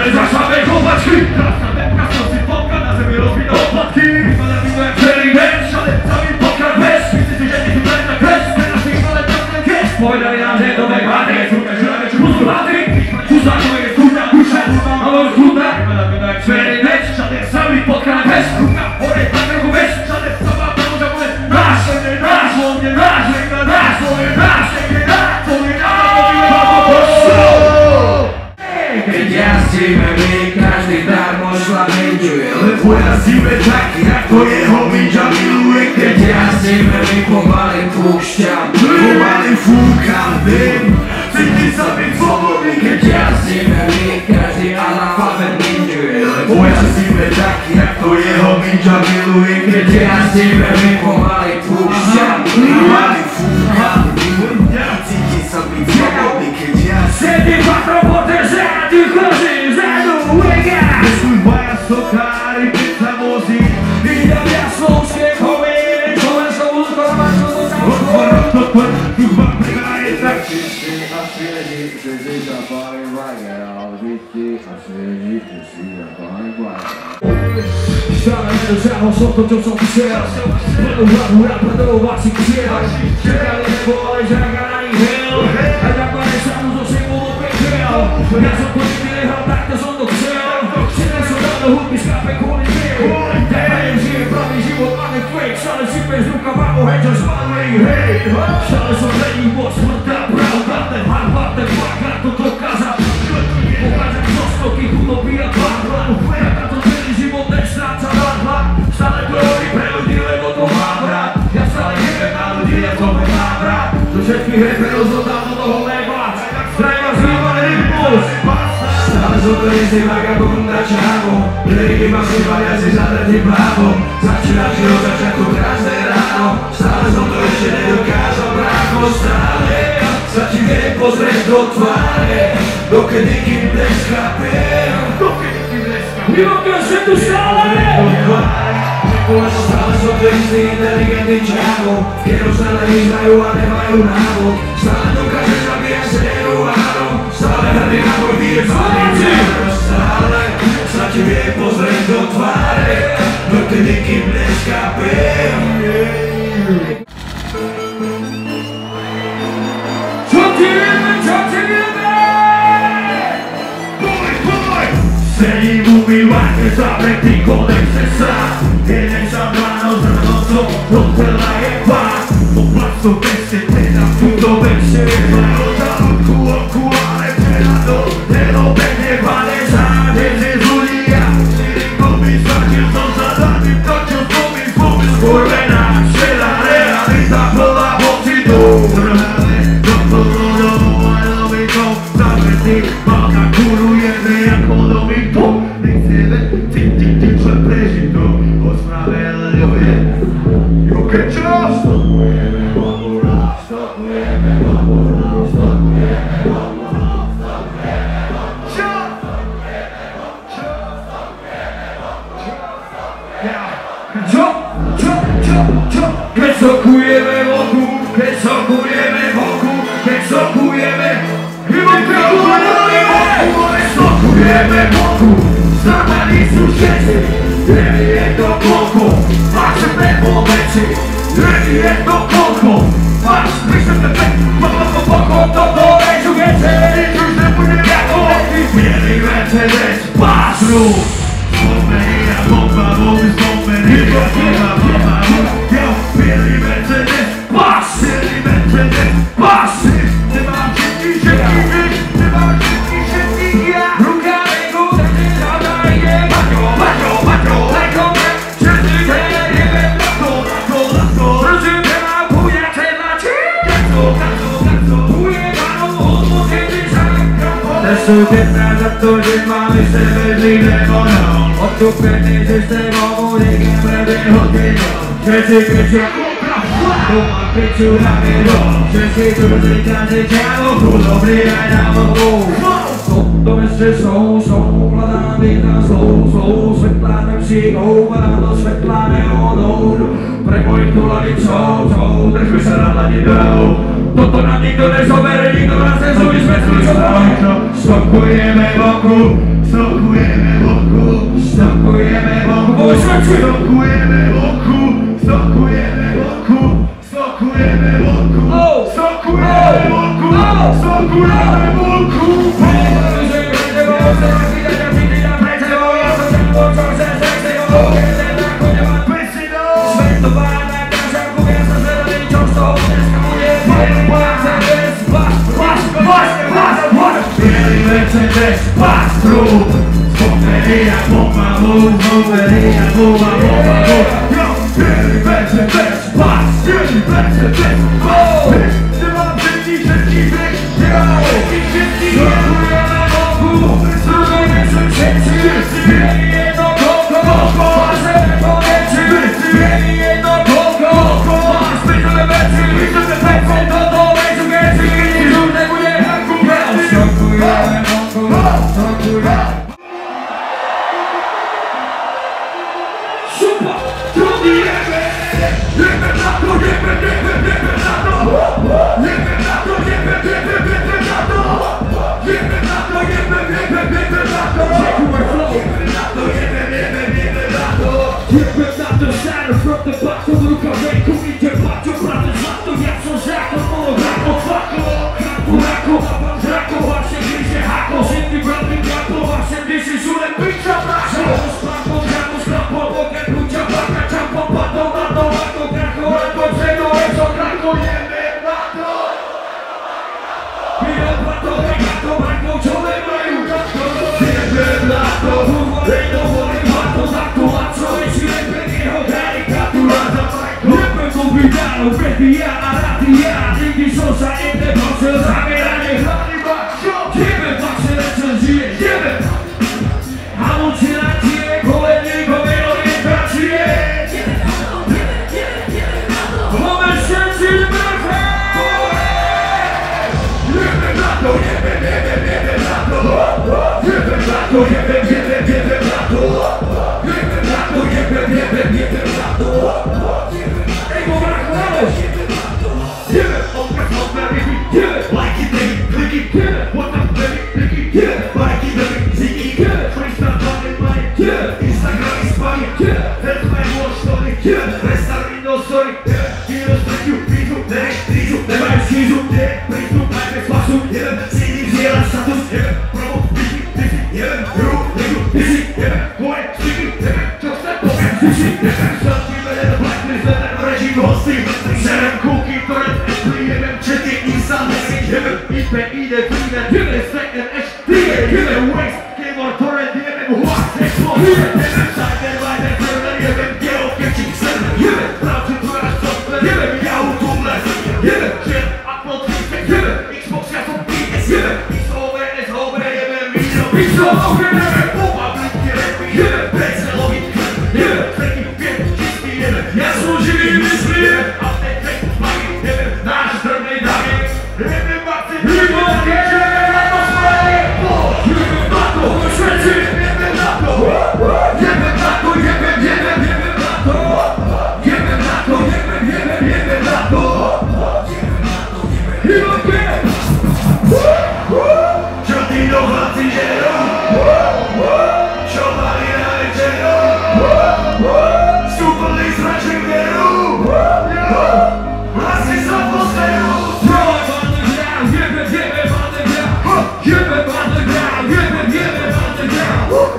Zasadę chłopaczki, zasadę kasosy, popka na zewnątrz, rozbitą opłatki. Wypada mi moja przerywę, Camilo e Pedra sempre me comale tudo já Mali fuga Ti que sabe fogo de que já Sempre quatro protegendo e cozinhando o ega Mesmo em baia socar e pensamos e Minha aviação se comer E com essa luta mais não dá O quarto quanto vai pegar e tá A filha de deseja para em baia A filha de deseja para em baia Estamos a roçar todos os oficiais, pelo lado pelo básico geral. Chega depois já ganha em real, já conhecemos o símbolo pequeno. Nessa política levantada são do céu, chega soltando o piscapé com o nível. Terra de provisão para o fake, só os pés do cavalo retos para em rei. Só os olhos em voz manda bravo, bate mal, bate paga tudo casa. O casa nosso que tudo vira barro, no pé. Sala glory, prego di lego tua labbra E sala inventando di lego come labbra Tu cerchi repero soltanto dopo leva Trema sviva l'impulso Sala sorrisi vagabonda ciao Le rima si varia si sale di bravo Sacci la girosa certo graserano Sala sorrisi nel caso braco Sale, sacci che posretto attuale Docche di chi blesca per Docche di chi blesca Vivo che ho sento sale Una strada sottoscritta di che diciamo Che non sarà l'isla e uguale mai un amo Stando un caso la mia essere umano Stare a rinamo e dire fare Stare, sacci che potrei dottare Non ti di chi ne scappi Sei uguale sapere di cosa sa Non te la eva, non passo veste, te la fundo veste Farò dal tuo cuore, te lo bene vale sa Dese Giulia, si ricomi sa che sono salati Tocci un fumis, fumis, correna Se la realizza con la voce d'ora Dopo l'oro, è l'amico, sa vesti Bata curu, ieri è economico Dicele, ti c'è presito Ostra bella liove Che c'è? Sto bene, bambola, sto bene, bambola, sto bene, bambola, sto bene, bambola C'è? Sto bene, bambola, sto bene, bambola C'è? Che so cui eme voku, che so cui eme voku, che so cui eme Vivo che voku, che so cui eme voku Stavali successi, devi e do poco Ready and no coco, fast piece of the bed, mama poco, todo eso que se le dice usted por el gato, y viene y vence despacio. Bombería, bomba, bombis, bombería, bomba, bomba, yo viene y vence despacio, viene y vence despacio. Te va a sentir, sentir, te va a sentir, sentir ya. Nunca vengo de nada y de macho, macho, macho, like a man, sentir. Adesso che tratto di mani se vedi l'emono Ho tu prendi se stai nuovo di che prendi l'odino C'è si che c'è compra qua Ho ma picciu la miro C'è si tu si casi ciao Tu l'obblighi da mambo Sotto me stesso sopra la vita Solo svetlane psico Guardando svetlane odor Prego il tuo l'avizzo Per cui sarà la di bravo Toto na nikdo nezobere, nikdo nás nezobí, jsme služovali Stokujeme voku, stokujeme voku, stokujeme voku Stokujeme voku, stokujeme voku, stokujeme voku Stokujeme voku, stokujeme voku Despastro Bomberia, bomba, bomba, bomberia, bomba, bomba, bomba Vieni, vence, despastro Vieni, vence, despastro Se va a sentire, sentire, sentire Solo una bomba, solo una successione Vieni e non tocco, non posso, non posso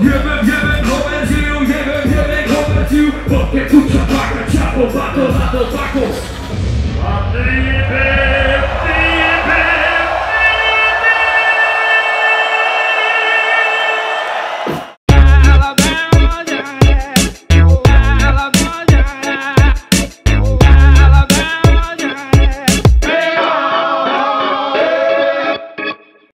Yeah.